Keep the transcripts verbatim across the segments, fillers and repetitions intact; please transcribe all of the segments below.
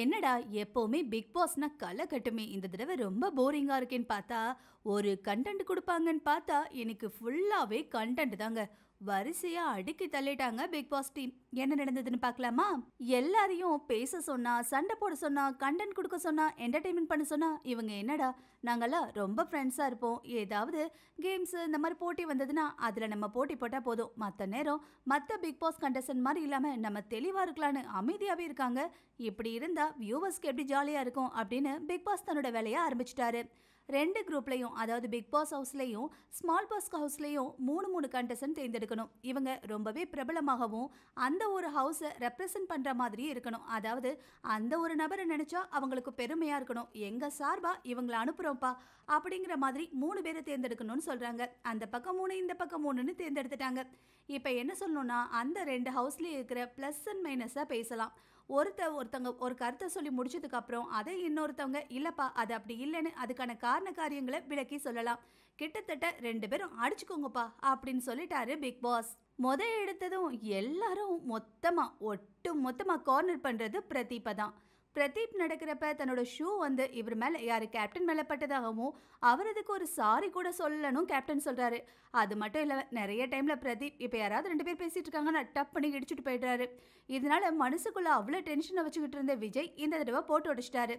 என்னடா எப்போவுமே பிக் பாஸ்னா கலை கட்டுமே, இந்த தடவை ரொம்ப போரிங்காக இருக்கேன்னு பார்த்தா ஒரு கண்டென்ட் கொடுப்பாங்கன்னு பார்த்தா எனக்கு ஃபுல்லாகவே கண்டென்ட் தாங்க. வரிசையாக அடுக்கி தள்ளிட்டாங்க பிக் பாஸ் டீம். என்ன நடந்ததுன்னு பார்க்கலாமா? எல்லாரையும் பேச சொன்னால், சண்டை போட சொன்னால், கண்டென்ட் கொடுக்க சொன்னால், என்டர்டெயின்மெண்ட் பண்ண சொன்னால், இவங்க என்னடா நாங்கள்லாம் ரொம்ப ஃப்ரெண்ட்ஸாக இருப்போம், ஏதாவது கேம்ஸு இந்த மாதிரி போட்டி வந்ததுன்னா அதில் நம்ம போட்டி போட்டால் போதும், மற்ற நேரம் மற்ற பிக் பாஸ் கண்டஸ்டன்ட் மாதிரி இல்லாமல் நம்ம தெளிவாக இருக்கலான்னு அமைதியாகவே இருக்காங்க. இப்படி இருந்தால் வியூவர்ஸ்க்கு எப்படி ஜாலியாக இருக்கும் அப்படின்னு பிக் பாஸ் தன்னோட வேலையை ஆரம்பிச்சிட்டாரு. ரெண்டு குரூப்லையும், அதாவது பிக் பாஸ் ஹவுஸ்லேயும் ஸ்மால் பாஸ் ஹவுஸ்லேயும் மூணு மூணு கண்டஸ்டன்ட் தேர்ந்தெடுக்கணும். இவங்க ரொம்பவே பிரபலமாகவும் அந்த ஒரு ஹவுஸை ரெப்ரசன்ட் பண்ணுற மாதிரி இருக்கணும். அதாவது அந்த ஒரு நபரை நினச்சா அவங்களுக்கு பெருமையாக இருக்கணும். எங்கள் சார்பாக இவங்களை அனுப்புகிறோம்ப்பா அப்படிங்கிற மாதிரி மூணு பேரை தேர்ந்தெடுக்கணும்னு சொல்கிறாங்க. அந்த பக்கம் மூணு, இந்த பக்கம் மூணுன்னு தேர்ந்தெடுத்துட்டாங்க. இப்போ என்ன சொல்லணும்னா, அந்த ரெண்டு ஹவுஸ்லேயும் இருக்கிற ப்ளஸ் அண்ட் மைனஸாக பேசலாம். ஒருத்த ஒருத்தவங்க ஒரு கருத்தை சொல்லி முடிச்சதுக்கப்புறம் அதை இன்னொருத்தவங்க இல்லைப்பா அது அப்படி இல்லைன்னு அதுக்கான காரண காரியங்களை விளக்கி சொல்லலாம். கிட்டத்தட்ட ரெண்டு பேரும் அடிச்சுக்கோங்கப்பா அப்படின்னு சொல்லிட்டாரு பிக் பாஸ். முத எடுத்ததும் எல்லாரும் மொத்தமாக ஒட்டு மொத்தமாக கார்னர் பண்ணுறது பிரதீப்பை தான். பிரதீப் நடக்கிறப்ப தன்னோட ஷூ வந்து இவர் மேலே, யார் கேப்டன் மேலே பட்டதாகவும் அவரதுக்கு ஒரு சாரி கூட சொல்லணும் கேப்டன் சொல்கிறாரு. அது மட்டும் இல்லை, நிறைய டைமில் பிரதீப் இப்போ யாராவது ரெண்டு பேர் பேசிகிட்டு இருக்காங்கன்னா டப் பண்ணி இடிச்சுட்டு போயிடுறாரு. இதனால மனசுக்குள்ளே அவ்வளோ டென்ஷனை வச்சுக்கிட்டு இருந்த விஜய் இந்த தடவை போட்டு உடைச்சிட்டாரு.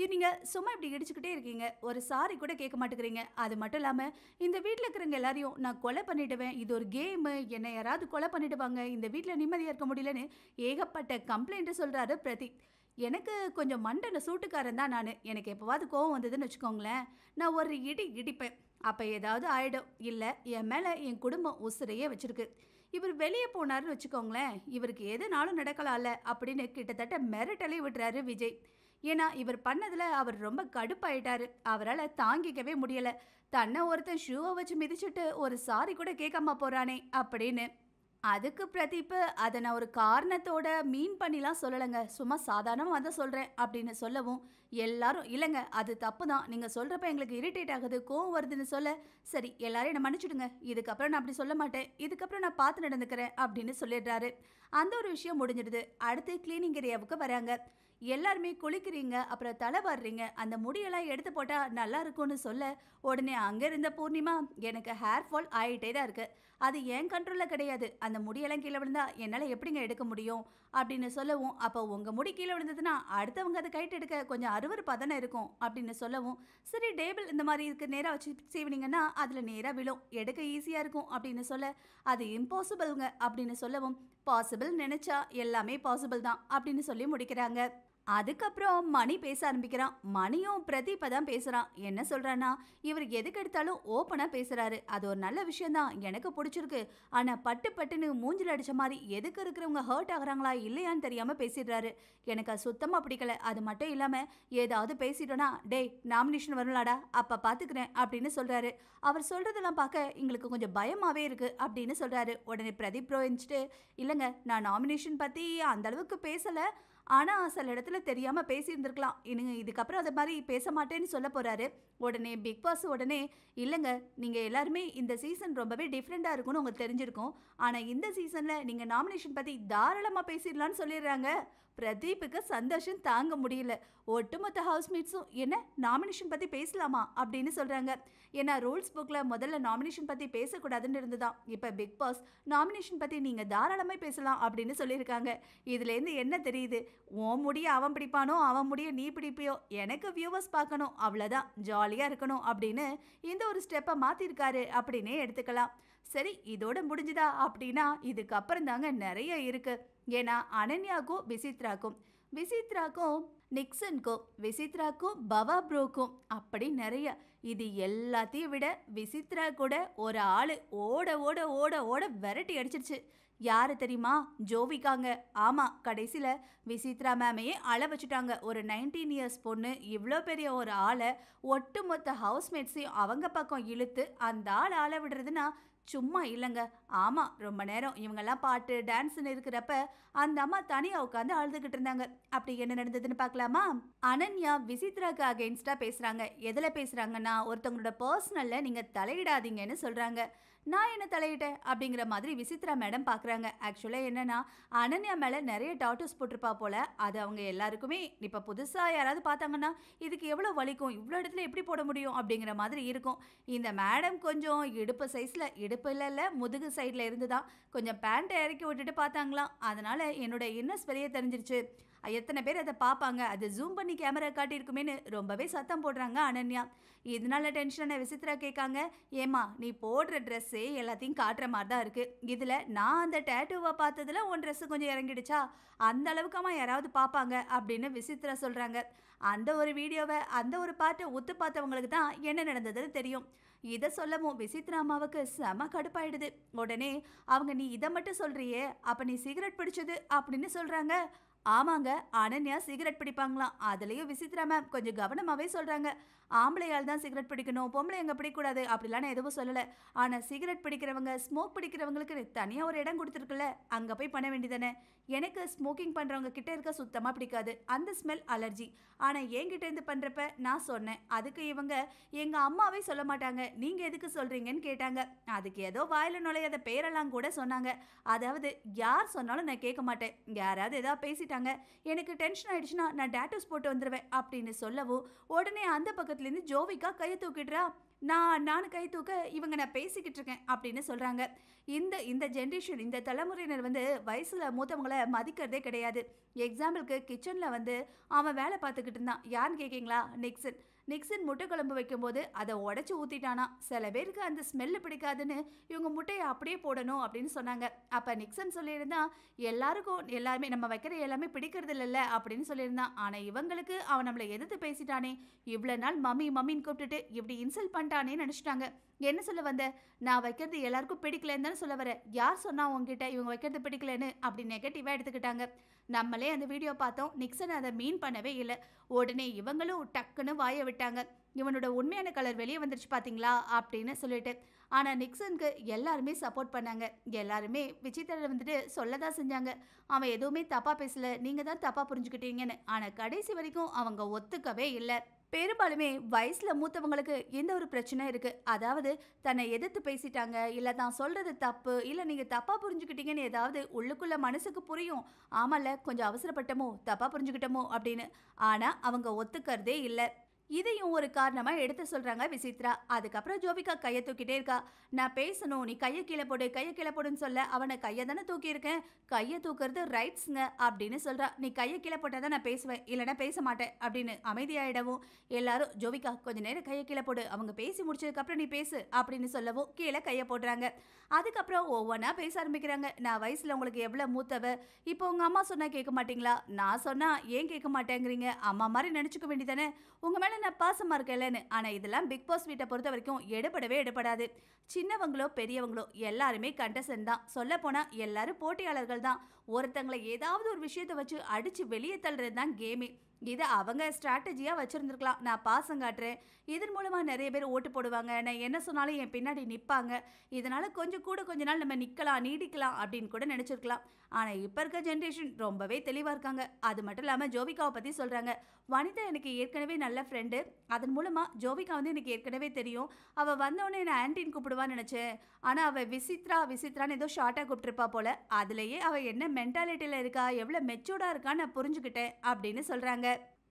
இது நீங்கள் சும்மா இப்படி இடிச்சுக்கிட்டே இருக்கீங்க, ஒரு சாரி கூட கேட்க மாட்டேங்கிறீங்க. அது மட்டும் இல்லாமல் இந்த வீட்டில் இருக்கிறவங்க எல்லாரையும் நான் கொலை பண்ணிவிடுவேன், இது ஒரு கேமு, என்னை யாராவது கொலை பண்ணிவிடுவாங்க, இந்த வீட்டில் நிம்மதியாக இருக்க முடியலன்னு ஏகப்பட்ட கம்ப்ளைண்ட்டு சொல்கிறாரு பிரதீப். எனக்கு கொஞ்சம் மண்டன சூட்டுக்காரன் தான் நான், எனக்கு எப்போவாது கோவம் வந்ததுன்னு வச்சுக்கோங்களேன், நான் ஒரு இடி இடிப்பேன், அப்போ ஏதாவது ஆகிடும், இல்லை என் மேலே என் குடும்பம் உசுரையே வச்சுருக்கு, இவர் வெளியே போனார்னு வச்சுக்கோங்களேன், இவருக்கு எதுனாலும் நடக்கலாம்ல அப்படின்னு கிட்டத்தட்ட மிரட்டலே விட்டுறாரு விஜய். ஏன்னா இவர் பண்ணதில் அவர் ரொம்ப கடுப்பாயிட்டார், அவரால் தாங்கிக்கவே முடியலை. தன்னை ஒருத்தன் ஷூவை வச்சு மிதிச்சுட்டு ஒரு சாரி கூட கேட்காம போகிறானே அப்படின்னு. அதுக்கு பிரதீப்பு, அதை நான் ஒரு காரணத்தோட மீன் பண்ணிலாம் சொல்லலைங்க, சும்மா சாதாரணமாக தான் சொல்கிறேன் அப்படின்னு சொல்லவும், எல்லாரும் இல்லைங்க அது தப்பு தான், நீங்கள் சொல்கிறப்ப எங்களுக்கு இரிட்டேட் ஆகுது, கோவம் வருதுன்னு சொல்ல, சரி எல்லாரையும் நான் மன்னிச்சுடுங்க, இதுக்கப்புறம் நான் அப்படி சொல்ல மாட்டேன், இதுக்கப்புறம் நான் பார்த்து நடந்துக்கிறேன் அப்படின்னு சொல்லிடுறாரு. அந்த ஒரு விஷயம் முடிஞ்சிடுது. அடுத்து கிளீனிங் ஏரியாவுக்கு வராங்க. எல்லாருமே குளிக்கிறீங்க, அப்புறம் தலை வர்றீங்க, அந்த முடியெல்லாம் எடுத்து போட்டால் நல்லா இருக்கும்னு சொல்ல, உடனே அங்கே இருந்த பூர்ணிமா, எனக்கு ஹேர் ஃபால் ஆகிட்டே தான் இருக்குது, அது என் கண்ட்ரோலில் கிடையாது, அந்த முடியெல்லாம் கீழே விழுந்தா என்னால் எப்படிங்க எடுக்க முடியும் அப்படின்னு சொல்லவும், அப்போ உங்கள் முடி கீழே விழுந்ததுன்னா அடுத்தவங்க அதை கைட்டு எடுக்க கொஞ்சம் அருவருப்பாக தானே இருக்கும் அப்படின்னு சொல்லவும், சரி டேபிள் இந்த மாதிரி இருக்கு நேராக வச்சு செய்வீங்கன்னா அதில் நேராக விழும், எடுக்க ஈஸியாக இருக்கும் அப்படின்னு சொல்ல, அது இம்பாசிபிள்ங்க அப்படின்னு சொல்லவும், பாசிபிள் நினச்சா எல்லாமே பாசிபிள் தான் அப்படின்னு சொல்லி முடிக்கிறாங்க. அதுக்கப்புறம் மணி பேச ஆரம்பிக்கிறான். மணியும் பிரதீப்பை தான் பேசுகிறான். என்ன சொல்கிறான்னா, இவர் எதுக்கு எடுத்தாலும் ஓப்பனாக பேசுகிறாரு, அது ஒரு நல்ல விஷயந்தான், எனக்கு பிடிச்சிருக்கு, ஆனால் பட்டு பட்டுன்னு மூஞ்சில் அடித்த மாதிரி எதுக்கு இருக்கிறவங்க ஹர்ட் ஆகுறாங்களா இல்லையான்னு தெரியாமல் பேசிடுறாரு, எனக்கு அது சுத்தமாக பிடிக்கல. அது மட்டும் இல்லாமல் ஏதாவது பேசிட்டோன்னா டேய் நாமினேஷன் வரலாடா அப்போ பார்த்துக்கிறேன் அப்படின்னு சொல்கிறாரு. அவர் சொல்கிறதெல்லாம் பார்க்க எங்களுக்கு கொஞ்சம் பயமாகவே இருக்குது அப்படின்னு சொல்கிறாரு. உடனே பிரதீப் ரோயிச்சுட்டு, இல்லைங்க நான் நாமினேஷன் பற்றி அந்தளவுக்கு பேசலை, ஆனால் சில இடத்துல தெரியாமல் பேசியிருந்துருக்கலாம், இன்னும் இதுக்கப்புறம் அது மாதிரி பேச மாட்டேன்னு சொல்ல போகிறாரு. உடனே பிக் பாஸ் உடனே, இல்லைங்க நீங்கள் எல்லாருமே இந்த சீசன் ரொம்பவே டிஃப்ரெண்ட்டாக இருக்கும்னு உங்களுக்கு தெரிஞ்சிருக்கும், ஆனால் இந்த சீசனில் நீங்கள் நாமினேஷன் பற்றி தாராளமாக பேசிடலான்னு சொல்லிடுறாங்க. பிரதீப்புக்கு சந்தோஷம் தாங்க முடியல. ஒட்டுமொத்த ஹவுஸ்மேட்ஸும் என்ன நாமினேஷன் பற்றி பேசலாமா அப்படின்னு சொல்கிறாங்க. ஏன்னா ரூல்ஸ் புக்கில் முதல்ல நாமினேஷன் பற்றி பேசக்கூடாதுன்னு இருந்துதான், இப்போ பிக் பாஸ் நாமினேஷன் பற்றி நீங்கள் தாராளமாக பேசலாம் அப்படின்னு சொல்லியிருக்காங்க. இதுலேருந்து என்ன தெரியுது, உன் முடிய அவன் பிடிப்பானோ அவன் முடிய நீ பிடிப்பியோ, எனக்கு வியூவர்ஸ் பார்க்கணும், அவ்வளோதான், ஜாலியாக இருக்கணும் அப்படின்னு இந்த ஒரு ஸ்டெப்பை மாற்றிருக்காரு அப்படின்னே எடுத்துக்கலாம். சரி இதோட முடிஞ்சுதா அப்படின்னா இதுக்கப்புறம் தாங்க நிறைய இருக்குது. ஏன்னா அனன்யாக்கும் விசித்ராக்கும் விசித்ராக்கும் நிக்சனுக்கும் விசித்ராக்கும் பவா ப்ரோக்கும் அப்படி நிறைய. இது எல்லாத்தையும் விட விசித்ரா கூட ஒரு ஆள் ஓட ஓட ஓட ஓட விரட்டி அடிச்சிருச்சு. யார் தெரியுமா? ஜோவிக்காங்க. ஆமாம், கடைசியில் விசித்ரா மேமையே அழ வச்சுட்டாங்க. ஒரு நைன்டீன் இயர்ஸ் பொண்ணு இவ்வளோ பெரிய ஒரு ஆளை ஒட்டுமொத்த ஹவுஸ்மேட்ஸையும் அவங்க பக்கம் இழுத்து அந்த ஆள் ஆள விடுறதுன்னா சும்மா இல்லைங்க. ஆமாம், ரொம்ப நேரம் இவங்கெல்லாம் பாட்டு டான்ஸ்ன்னு இருக்கிறப்ப அந்த அம்மா தனியாக உட்காந்து அழுதுகிட்டு இருந்தாங்க. அப்படி என்ன நடந்ததுன்னு பார்க்கலாமா? அனன்யா விசித்ராக்கு அகெயின்ஸ்டாக பேசுகிறாங்க. எதில் பேசுகிறாங்கன்னா, ஒருத்தவங்களோட பர்சனலில் நீங்கள் தலையிடாதீங்கன்னு சொல்கிறாங்க. நான் என்ன தலையிட்டேன் அப்படிங்கிற மாதிரி விசித்ரா மேடம் பார்க்குறாங்க. ஆக்சுவலாக என்னென்னா அனன்யா மேலே நிறைய டாட்டூஸ் போட்டிருப்பா போல். அது அவங்க எல்லாருக்குமே இப்போ புதுசாக யாராவது பார்த்தாங்கன்னா இதுக்கு எவ்வளோ வலிக்கும், இவ்வளோ இடத்துல எப்படி போட முடியும் அப்படிங்கிற மாதிரி இருக்கும். இந்த மேடம் கொஞ்சம் இடுப்பு சைஸில் இடுப்பு இல்லை இல்லை முதுகு சைடில் இருந்து தான் கொஞ்சம் பேண்ட்டை இறக்கி விட்டுட்டு பார்த்தாங்களாம். அதனால் என்னோட இன்னஸ் வெளியே தெரிஞ்சிருச்சு. எத்தனை பேர் அதை பார்ப்பாங்க, அது ஜூம் பண்ணி கேமரா காட்டியிருக்குமேனு ரொம்பவே சத்தம் போடுறாங்க அனன்யா. இதனால டென்ஷனான விசித்ரா கேட்காங்க, ஏமா நீ போடுற ட்ரெஸ்ஸே எல்லாத்தையும் காட்டுற மாதிரி தான் இருக்குது, இதில் நான் அந்த டேட்டூவை பார்த்ததில் உன் ட்ரெஸ்ஸு கொஞ்சம் இறங்கிடுச்சா, அந்த அளவுக்காமா யாராவது பார்ப்பாங்க அப்படின்னு விசித்ரா சொல்கிறாங்க. அந்த ஒரு வீடியோவை அந்த ஒரு பாட்டை ஒத்து பார்த்தவங்களுக்கு தான் என்ன நடந்ததுன்னு தெரியும். இதை சொல்லவும் விசித்ரா அம்மாவுக்கு செம கடுப்பாயிடுது. உடனே அவங்க நீ இதை மட்டும் சொல்கிறியே, அப்போ நீ சிகரெட் பிடிச்சது அப்படின்னு சொல்கிறாங்க. ஆமாங்க, அனன்யா சிகரெட் பிடிப்பாங்களாம். அதுலேயும் விசித்ரா மேம் கொஞ்சம் கவனமாகவே சொல்கிறாங்க. ஆம்பளையால் தான் சிகரெட் பிடிக்கணும், பொம்பளை எங்கே பிடிக்கக்கூடாது அப்படிலாம் நான் எதுவும் சொல்லலை. ஆனால் சிகரெட் பிடிக்கிறவங்க ஸ்மோக் பிடிக்கிறவங்களுக்கு தனியாக ஒரு இடம் கொடுத்துருக்குல்ல, அங்கே போய் பண்ண வேண்டியதானே. எனக்கு ஸ்மோக்கிங் பண்ணுறவங்க கிட்டே இருக்க சுத்தமாக பிடிக்காது, அந்த ஸ்மெல் அலர்ஜி. ஆனால் என்கிட்டேருந்து பண்ணுறப்ப நான் சொன்னேன், அதுக்கு இவங்க எங்கள் அம்மாவே சொல்ல மாட்டாங்க, நீங்கள் எதுக்கு சொல்கிறீங்கன்னு கேட்டாங்க. அதுக்கு ஏதோ வாயில் நுழையாத பேரெல்லாம் கூட சொன்னாங்க. அதாவது யார் சொன்னாலும் நான் கேட்க மாட்டேன், யாராவது ஏதாவது பேசிட்டு எனக்கு டென்ஷன் ஆயிடுச்சுன்னா நான் டாட்டூஸ் போட்டு வந்துடுவேன் அப்படின்னு சொல்லவும் உடனே அந்த பக்கத்துலேருந்து ஜோவிகா கையை தூக்கிடுறா. நான் நான் கை தூக்க இவங்க நான் பேசிக்கிட்டு இருக்கேன் அப்படின்னு சொல்கிறாங்க. இந்த இந்த ஜென்ரேஷன் இந்த தலைமுறையினர் வந்து வயசில் மூத்தவங்களை மதிக்கிறதே கிடையாது. எக்ஸாம்பிளுக்கு கிச்சனில் வந்து அவன் வேலை பார்த்துக்கிட்டு இருந்தான். யாருன்னு கேட்கிங்களா? நிக்சன். நிக்சன் முட்டை குழம்பு வைக்கும்போது அதை உடச்சி ஊற்றிட்டானா. சில பேருக்கு அந்த ஸ்மெல்லு பிடிக்காதுன்னு இவங்க முட்டையை அப்படியே போடணும் அப்படின்னு சொன்னாங்க. அப்போ நிக்சன் சொல்லியிருந்தான், எல்லாருக்கும் எல்லாருமே நம்ம வைக்கிற எல்லாமே பிடிக்கிறது இல்லைல்ல அப்படின்னு சொல்லியிருந்தான். ஆனால் இவங்களுக்கு அவன் நம்மளை எதிர்த்து பேசிட்டானே, இவ்வளோ நாள் மம்மி மம்மின்னு கூப்பிட்டுட்டு இப்படி இன்சல்ட் பண்ணிட்டானே நினச்சிட்டாங்க. என்ன சொல்ல வந்த? நான் வைக்கிறது எல்லாருக்கும் பிடிக்கலன்னு தானே சொல்ல வர, யார் சொன்னா உங்ககிட்ட இவங்க வைக்கிறது பிடிக்கலன்னு அப்படி நெகட்டிவாக எடுத்துக்கிட்டாங்க. நம்மளே அந்த வீடியோ பார்த்தோம், நிக்சன் அதை மீன் பண்ணவே இல்லை. உடனே இவங்களும் டக்குன்னு வாயை விட்டாங்க, இவனோட உண்மையான கலர் வெளியே வந்துருச்சு பார்த்தீங்களா அப்படின்னு சொல்லிட்டு. ஆனால் நிக்சனுக்கு எல்லாருமே சப்போர்ட் பண்ணாங்க, எல்லாருமே விசித்திர வந்துட்டு சொல்ல தான் செஞ்சாங்க, அவன் எதுவுமே தப்பாக பேசலை, நீங்கள் தான் தப்பாக புரிஞ்சுக்கிட்டீங்கன்னு. ஆனால் கடைசி வரைக்கும் அவங்க ஒத்துக்கவே இல்லை. பெரும்பாலுமே வயசில் மூத்தவங்களுக்கு எந்த ஒரு பிரச்சனை இருக்குது, அதாவது தன்னை எதிர்த்து பேசிட்டாங்க, இல்லை தான் சொல்கிறது தப்பு, இல்லை நீங்கள் தப்பாக புரிஞ்சுக்கிட்டீங்கன்னு ஏதாவது உள்ளுக்குள்ளே மனசுக்கு புரியும். ஆமாம்ல, கொஞ்சம் அவசரப்பட்டமோ, தப்பாக புரிஞ்சுக்கிட்டமோ அப்படின்னு. ஆனால் அவங்க ஒத்துக்கிறதே இல்லை. இதையும் ஒரு காரணமாக எடுத்து சொல்கிறாங்க விசித்ரா. அதுக்கப்புறம் ஜோவிகா கையை தூக்கிட்டே இருக்கா. நான் பேசணும், நீ கையை கீழே போடு, கையை கீழே போடுன்னு சொல்ல அவனை கையை தானே தூக்கியிருக்கேன், கையை தூக்குறது ரைட்ஸுங்க அப்படின்னு சொல்கிறா. நீ கையை கீழே போட்டால் தான் நான் பேசுவேன், இல்லைனா பேச மாட்டேன் அப்படின்னு அமைதியாகிடவும் எல்லாரும் ஜோவிகா கொஞ்சம் நேரம் கையை கீழே போடு, அவங்க பேசி முடிச்சதுக்கப்புறம் நீ பேசு அப்படின்னு சொல்லவும் கீழே கையை போடுறாங்க. அதுக்கப்புறம் ஒவ்வொன்றா பேச ஆரம்பிக்கிறாங்க. நான் வயசில் உங்களுக்கு எவ்வளோ மூத்தவ, இப்போ உங்கள் அம்மா சொன்னால் கேட்க மாட்டிங்களா, நான் சொன்னால் ஏன் கேட்க மாட்டேங்கிறீங்க, அம்மா மாதிரி நினச்சிக்க வேண்டியதானே, உங்கள் மேலே நான் பாசமாக இருக்கலன்னு. ஆனால் இதெல்லாம் பிக் பாஸ் வீட்டை பொறுத்த வரைக்கும் எடுபடவே எடுபடாது. சின்னவங்களோ பெரியவங்களோ எல்லாருமே கண்டஸ்டன் தான், சொல்லப்போனால் எல்லாரும் போட்டியாளர்கள் தான். ஒருத்தங்களை ஏதாவது ஒரு விஷயத்தை வச்சு அடித்து வெளியே தள்ளுறது தான் கேமே. இதை அவங்க ஸ்ட்ராட்டஜியாக வச்சுருந்துருக்கலாம். நான் பாசம் காட்டுறேன், இதன் மூலமாக நிறைய பேர் ஓட்டு போடுவாங்க, நான் என்ன சொன்னாலும் என் பின்னாடி நிற்பாங்க, இதனால் கொஞ்சம் கூட கொஞ்ச நாள் நம்ம நிற்கலாம் நீடிக்கலாம் அப்படின்னு கூட நினச்சிருக்கலாம். ஆனால் இப்போ இருக்க ஜென்ரேஷன் ரொம்பவே தெளிவாக இருக்காங்க. அது மட்டும் இல்லாமல் ஜோவிகாவை பற்றி சொல்கிறாங்க, வனிதா எனக்கு ஏற்கனவே நல்ல ஃப்ரெண்டு, அதன் மூலமாக ஜோவிகா வந்து எனக்கு ஏற்கனவே தெரியும், அவள் வந்தோடனே நான் ஆன்டின்னு கூப்பிடுவான்னு நினச்சேன், ஆனால் அவள் விசித்ரா விசித்ரான்னு ஏதோ ஷார்ட்டாக கூப்பிட்டுருப்பா போல், அதுலேயே அவள் என்ன மென்டாலிட்டியில் இருக்கா, எவ்வளோ மெச்சூர்டாக இருக்கான்னு நான் புரிஞ்சுக்கிட்டேன் அப்படின்னு சொல்கிறாங்க.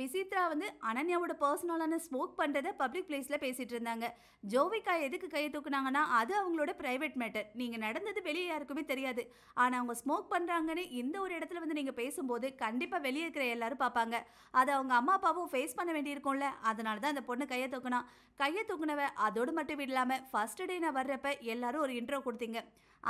விசித்ரா வந்து அனன்யாவோட பர்சனலான ஸ்மோக் பண்ணுறதை பப்ளிக் பிளேஸில் பேசிகிட்டு இருந்தாங்க. ஜோவிகா எதுக்கு கையை தூக்குனாங்கன்னா அது அவங்களோட ப்ரைவேட் மேட்டர், நீங்கள் நடந்தது வெளியே யாருக்குமே தெரியாது. ஆனால் அவங்க ஸ்மோக் பண்ணுறாங்கன்னு இந்த ஒரு இடத்துல வந்து நீங்கள் பேசும்போது கண்டிப்பாக வெளியே இருக்கிற எல்லாரும் பார்ப்பாங்க, அதை அவங்க அம்மா அப்பாவும் ஃபேஸ் பண்ண வேண்டியிருக்கும்ல, அதனால தான் அந்த பொண்ணு கையை தூக்குனா. கையை தூக்குனவ அதோடு மட்டும் இல்லாமல் ஃபர்ஸ்ட் டே நான் வர்ற எல்லாரும் ஒரு இன்ட்ரோ கொடுத்தீங்க,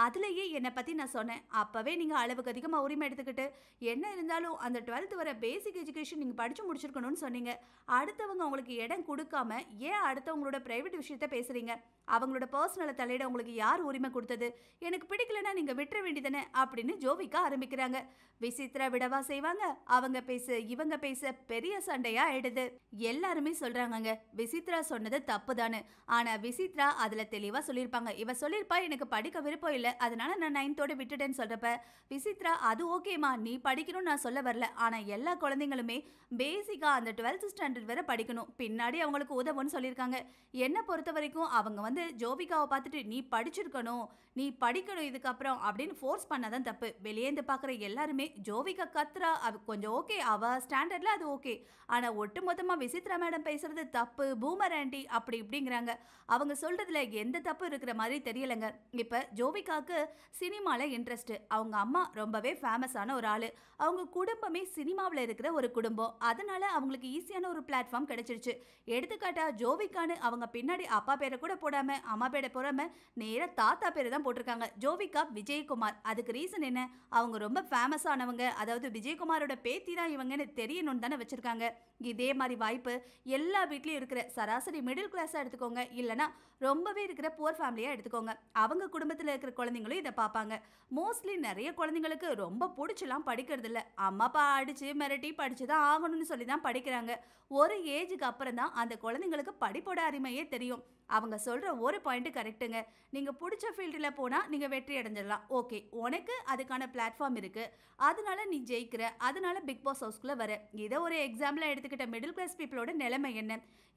அதுலேயே என்னை பற்றி நான் சொன்னேன், அப்போவே நீங்கள் அளவுக்கு அதிகமாக உரிமை எடுத்துக்கிட்டு என்ன இருந்தாலும் அந்த டுவெல்த் வர பேசிக் எஜுகேஷன் நீங்கள் படித்து முடிச்சிருக்கணும்னு சொன்னீங்க. அடுத்தவங்க உங்களுக்கு இடம் கொடுக்காம ஏன் அடுத்தவங்களோட ப்ரைவேட் விஷயத்த பேசுகிறீங்க, அவங்களோட பர்சனலை தலையிட உங்களுக்கு யார் உரிமை கொடுத்தது, எனக்கு பிடிக்கலன்னா நீங்கள் விட்டுற வேண்டியதானே அப்படின்னு ஜோவிகா ஆரம்பிக்கிறாங்க. விசித்ரா விடவா செய்வாங்க, அவங்க பேச இவங்க பேச பெரிய சண்டையாக ஆயிடுது. எல்லாருமே சொல்கிறாங்கங்க விசித்ரா சொன்னது தப்பு தானு, ஆனால் விசித்ரா அதில் தெளிவாக சொல்லியிருப்பாங்க, இவ சொல்லியிருப்பா எனக்கு படிக்க விருப்பம் இல்லை, இல்லை, அதனால் நான் நைன்த்தோடு விட்டுட்டேன்னு சொல்கிறப்ப விசித்ரா அது ஓகேம்மா நீ படிக்கணும்னு நான் சொல்ல வரல, ஆனால் எல்லா குழந்தைங்களுமே பேசிக்காக அந்த டுவெல்த் ஸ்டாண்டர்ட் வரை படிக்கணும், பின்னாடி அவங்களுக்கு உதவுன்னு சொல்லியிருக்காங்க. என்னை பொறுத்த வரைக்கும் அவங்க வந்து ஜோபிகாவை பார்த்துட்டு நீ படிச்சிருக்கணும் நீ படிக்கணும் இதுக்கப்புறம் அப்படின்னு ஃபோர்ஸ் பண்ணாதான் தப்பு. வெளியேந்து பார்க்குற எல்லாருமே ஜோபிகா கத்ரா அவ கொஞ்சம் ஓகே அவள் ஸ்டாண்டர்டில் அது ஓகே, ஆனால் ஒட்டு மொத்தமாக விசித்ரா மேடம் பேசுகிறது தப்பு பூமர் ஆண்டி அப்படி இப்படிங்கிறாங்க. அவங்க சொல்கிறதுல எந்த தப்பு இருக்கிற மாதிரி தெரியலைங்க. இப்போ ஜோபிகாவுக்கு சினிமாவில் இன்ட்ரெஸ்ட்டு, அவங்க அம்மா ரொம்பவே ஃபேமஸான ஒரு ஆள், அவங்க குடும்பமே சினிமாவில் இருக்கிற ஒரு குடும்பம், அதனால் அவங்களுக்கு ஈஸியான ஒரு பிளாட்ஃபார்ம் கிடைச்சிருச்சு. எடுத்துக்காட்டா ஜோவிகான்னு அவங்க பின்னாடி அப்பா பேரை கூட போடாமல் அம்மா பேரை போடாமல் நேராக தாத்தா பேரை தான் போட்டிருக்காங்க, ஜோவிகா விஜயகுமார். அதுக்கு ரீசன் என்ன, அவங்க ரொம்ப ஃபேமஸானவங்க, அதாவது விஜயகுமாரோட பேத்தி தான் இவங்கன்னு தெரியணும்னு தானே வச்சுருக்காங்க. இதே மாதிரி வாய்ப்பு எல்லா வீட்லேயும் இருக்கிற சராசரி மிடில் கிளாஸாக எடுத்துக்கோங்க, இல்லைனா ரொம்பவே இருக்கிற புவர் ஃபேமிலியாக எடுத்துக்கோங்க, அவங்க குடும்பத்தில் இருக்கிற குழந்தைங்களும் இதை பார்ப்பாங்க. மோஸ்ட்லி நிறைய குழந்தைங்களுக்கு ரொம்ப பிடிச்சலாம் படிக்கிறது இல்லை, அம்மா அப்பா அடித்து மிரட்டி படித்து தான் ஆகணும்னு சொல்லி தான் படிக்கிறாங்க. ஒரு ஏஜுக்கு அப்புறம் தான் அந்த குழந்தைங்களுக்கு படிப்போட அருமையே தெரியும். அவங்க சொல்கிற ஒரு பாயிண்ட்டு கரெக்டுங்க, நீங்கள் பிடிச்ச ஃபீல்டில் போனால் நீங்கள் வெற்றி அடைஞ்சிடலாம், ஓகே உனக்கு அதுக்கான பிளாட்ஃபார்ம் இருக்குது, அதனால நீ ஜெயிக்கிற, அதனால பிக் பாஸ் ஹவுஸ்குள்ளே வர. இதை ஒரு எக்ஸாம்பிளாக எடுத்துக்கிட்ட மிடில் கிளாஸ் பீப்புளோட நிலைமை என்ன,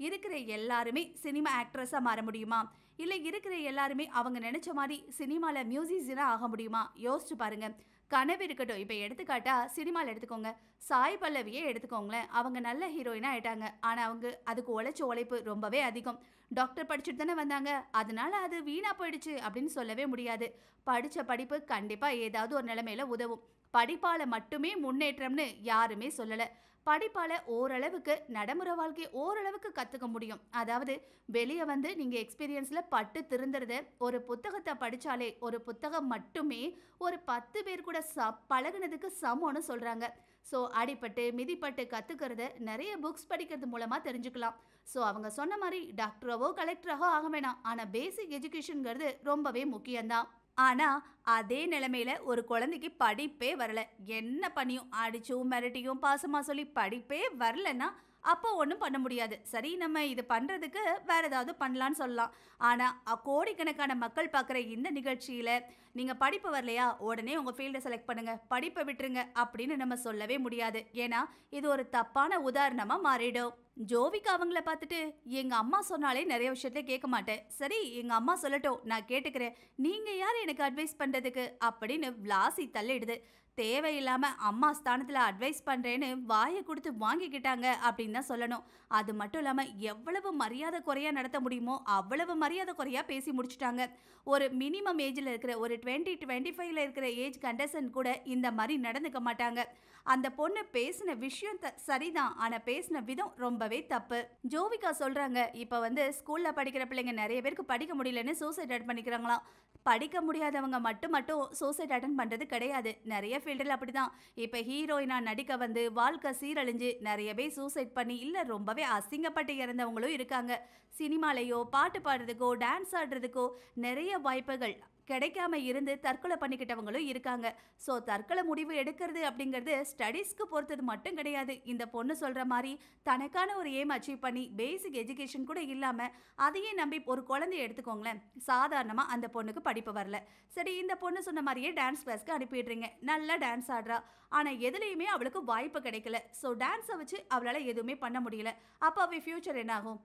இருக்கிற எல்லாருமே சினிமா ஆக்ட்ரஸாக மாற முடியுமா, இல்லை இருக்கிற எல்லாருமே அவங்க நினச்ச மாதிரி சினிமாவில் மியூசிஷியனாக ஆக முடியுமா, யோசிச்சு பாருங்கள். கனவு இருக்கட்டும், இப்போ எடுத்துக்காட்டா சினிமாவில் எடுத்துக்கோங்க, சாய் பல்லவியே எடுத்துக்கோங்களேன், அவங்க நல்ல ஹீரோயினாக ஆயிட்டாங்க, ஆனால் அவங்க அதுக்கு உழைச்ச உழைப்பு ரொம்பவே அதிகம். டாக்டர் படிச்சுட்டு தானே வந்தாங்க, அதனால அது வீணாக போயிடுச்சு அப்படின்னு சொல்லவே முடியாது. படித்த படிப்பு கண்டிப்பாக ஏதாவது ஒரு நிலைமையில் உதவும், படிப்பால் மட்டுமே முன்னேற்றம்னு யாருமே சொல்லலை. படிப்பால் ஓரளவுக்கு நடைமுறை வாழ்க்கையை ஓரளவுக்கு கற்றுக்க முடியும், அதாவது வெளியே வந்து நீங்கள் எக்ஸ்பீரியன்ஸில் பட்டு திருந்துறத ஒரு புத்தகத்தை படித்தாலே ஒரு புத்தகம் மட்டுமே ஒரு பத்து பேர் கூட ச பழகுனதுக்கு சமம்னு சொல்கிறாங்க. ஸோ அடிப்பட்டு மிதிப்பட்டு கற்றுக்கிறத நிறைய புக்ஸ் படிக்கிறது மூலமாக தெரிஞ்சுக்கலாம். ஸோ அவங்க சொன்ன மாதிரி டாக்டராகவோ கலெக்டராகவோ ஆக வேணாம், ஆனால் பேசிக் எஜுகேஷனுங்கிறது ரொம்பவே முக்கியம்தான். ஆனால் அதே நிலைமையில் ஒரு குழந்தைக்கு படிப்பே வரலை, என்ன பண்ணியும் அடிச்சும் மிரட்டியும் பாசமாக சொல்லி படிப்பே வரலைன்னா அப்போ ஒன்றும் பண்ண முடியாது. சரி நம்ம இது பண்ணுறதுக்கு வேறு ஏதாவது பண்ணலான்னு சொல்லலாம். ஆனால் கோடிக்கணக்கான மக்கள் பார்க்குற இந்த நிகழ்ச்சியில் நீங்கள் படிப்பு வரலையா உடனே உங்கள் ஃபீல்டை செலக்ட் பண்ணுங்கள் படிப்பை விட்டுருங்க அப்படின்னு நம்ம சொல்லவே முடியாது, ஏன்னா இது ஒரு தப்பான உதாரணமாக மாறிடும். ஜோவிகா அவங்கள பார்த்துட்டு எங்கள் அம்மா சொன்னாலே நிறைய விஷயத்த கேட்க மாட்டேன், சரி எங்கள் அம்மா சொல்லட்டும் நான் கேட்டுக்கிறேன், நீங்கள் யார் எனக்கு அட்வைஸ் பண்ணுறதுக்கு அப்படின்னு விளாசி தள்ளிடுது. தேவையில்லாமல் அம்மா ஸ்தானத்தில் அட்வைஸ் பண்ணுறேன்னு வாயை கொடுத்து வாங்கிக்கிட்டாங்க அப்படின்னு தான் சொல்லணும். அது மட்டும் இல்லாமல் எவ்வளவு மரியாதை குறையாக நடத்த முடியுமோ அவ்வளவு மரியாதை குறையாக பேசி முடிச்சுட்டாங்க. ஒரு மினிமம் ஏஜில் இருக்கிற ஒரு டுவெண்ட்டி டுவெண்ட்டி ஃபைவ்ல இருக்கிற ஏஜ் கண்டசன் கூட இந்த மாதிரி நடந்துக்க மாட்டாங்க. அந்த பொண்ணு பேசின விஷயம் த சரிதான், ஆனால் பேசின விதம் ரொம்பவே தப்பு. ஜோவிகா சொல்கிறாங்க இப்போ வந்து ஸ்கூலில் படிக்கிற பிள்ளைங்க நிறைய பேருக்கு படிக்க முடியலன்னு சூசைட் அட்டன் பண்ணிக்கிறாங்களாம். படிக்க முடியாதவங்க மட்டும் மட்டும் சூசைட் அட்டன் பண்ணுறது கிடையாது, நிறைய ஃபீல்டில் அப்படி தான். இப்போ ஹீரோயினாக நடிக்க வந்து வாழ்க்கை சீரழிஞ்சு நிறைய பேர் சூசைட் பண்ணி இல்லை ரொம்பவே அசிங்கப்பட்டு இறந்தவங்களும் இருக்காங்க. சினிமாலேயோ பாட்டு பாடுறதுக்கோ டான்ஸ் ஆடுறதுக்கோ நிறைய வாய்ப்புகள் கிடைக்காம இருந்து தற்கொலை பண்ணிக்கிட்டவங்களும் இருக்காங்க. ஸோ தற்கொலை முடிவு எடுக்கிறது அப்படிங்கிறது ஸ்டடீஸ்க்கு பொறுத்தது மட்டும் கிடையாது. இந்த பொண்ணு சொல்கிற மாதிரி தனக்கான ஒரு எய்ம் அச்சீவ் பண்ணி பேசிக் எஜுகேஷன் கூட இல்லாமல் அதையே நம்பி ஒரு குழந்தைய எடுத்துக்கோங்களேன். சாதாரணமாக அந்த பொண்ணுக்கு படிப்பு வரல, சரி இந்த பொண்ணு சொன்ன மாதிரியே டான்ஸ் கிளாஸ்க்கு அனுப்பிடுறீங்க, நல்லா டான்ஸ் ஆடுறா, ஆனால் எதுலேயுமே அவளுக்கு வாய்ப்பு கிடைக்கல. ஸோ டான்ஸை வச்சு அவளால் எதுவுமே பண்ண முடியல, அப்போ அவள் ஃப்யூச்சர் என்னாகும்?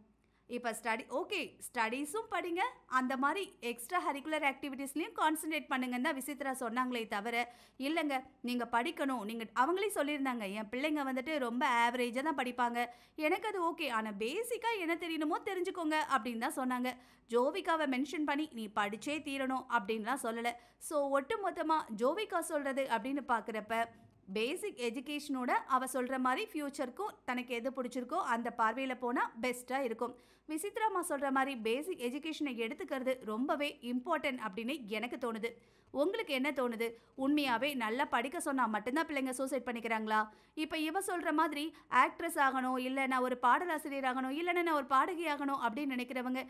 இப்போ ஸ்டடி ஓகே ஸ்டடீஸும் படிங்க, அந்த மாதிரி எக்ஸ்ட்ரா கரிக்குலர் ஆக்டிவிட்டீஸ்லையும் கான்சன்ட்ரேட் பண்ணுங்கன்னு தான் விசித்ரா சொன்னாங்களே தவிர இல்லைங்க நீங்கள் படிக்கணும் நீங்கள் அவங்களே சொல்லியிருந்தாங்க என் பிள்ளைங்க வந்துட்டு ரொம்ப ஆவரேஜாக தான் படிப்பாங்க, எனக்கு அது ஓகே, ஆனால் பேசிக்காக என்ன தெரியணுமோ தெரிஞ்சுக்கோங்க அப்படின்னு தான் சொன்னாங்க. ஜோவிகாவை மென்ஷன் பண்ணி நீ படித்தே தீரணும் அப்படின்லாம் சொல்லலை. ஸோ ஒட்டு மொத்தமாக ஜோவிகா சொல்கிறது அப்படின்னு பார்க்குறப்ப பேசிக் எஜுகேஷனோட அவ சொல்கிற மாதிரி ஃப்யூச்சருக்கும் தனக்கு எது பிடிச்சிருக்கோ அந்த பார்வையில் போனால் பெஸ்ட்டாக இருக்கும். விசித்ராமா சொல்கிற மாதிரி பேசிக் எஜுகேஷனை எடுத்துக்கிறது ரொம்பவே இம்பார்ட்டன்ட் அப்படின்னு எனக்கு தோணுது. உங்களுக்கு என்ன தோணுது? உண்மையாகவே நல்லா படிக்க சொன்னால் மட்டும்தான் பிள்ளைங்க சூசைட் பண்ணிக்கிறாங்களா? இப்போ இவ சொல்கிற மாதிரி ஆக்ட்ரஸ் ஆகணும், இல்லை நான் ஒரு பாடலாசிரியர் ஆகணும், இல்லைன்னா நான் ஒரு பாடகி ஆகணும் அப்படின்னு நினைக்கிறவங்க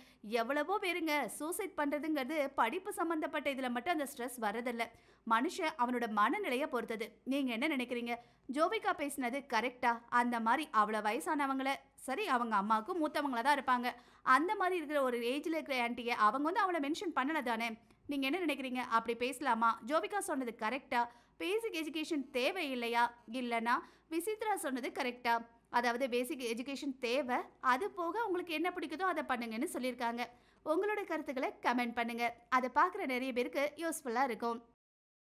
எவ்வளவோ பேருங்க. சூசைட் பண்ணுறதுங்கிறது படிப்பு சம்மந்தப்பட்ட இதில் மட்டும் அந்த ஸ்ட்ரெஸ் வரதில்லை, மனுஷன் அவனோட மனநிலையை பொறுத்தது. நீங்கள் என்ன நினைக்கிறீங்க? ஜோவிகா பேசினது கரெக்டா? அந்த மாதிரி அவ்வளோ வயசானவங்களை சரி அவங்க அம்மாவுக்கும் மூத்தவங்களாக தான் இருப்பாங்க. அந்த மாதிரி இருக்கிற ஒரு ஏஜில் இருக்கிற ஆண்டியை அவங்க வந்து அவளை மென்ஷன் பண்ணலை தானே? நீங்கள் என்ன நினைக்கிறீங்க? அப்படி பேசலாமா? ஜோபிகா சொன்னது கரெக்டாக? பேசிக் எஜுகேஷன் தேவை இல்லையா? இல்லைனா விசித்ரா சொன்னது கரெக்டாக? அதாவது பேசிக் எஜுகேஷன் தேவை, அது போக உங்களுக்கு என்ன பிடிக்குதோ அதை பண்ணுங்கன்னு சொல்லியிருக்காங்க. உங்களோட கருத்துக்களை கமெண்ட் பண்ணுங்கள், அதை பார்க்குற நிறைய பேருக்கு யூஸ்ஃபுல்லாக இருக்கும்.